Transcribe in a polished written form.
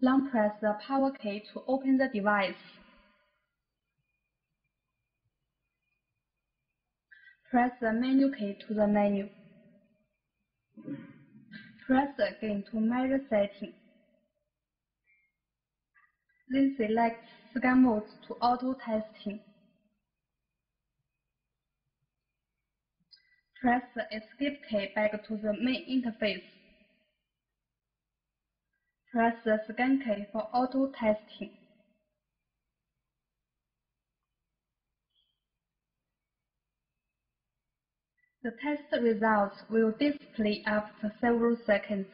Long press the power key to open the device. Press the menu key to the menu. Press again to mirror setting. Then select scan mode to auto testing. Press the escape key back to the main interface. Press the scan key for auto testing. The test results will display after several seconds.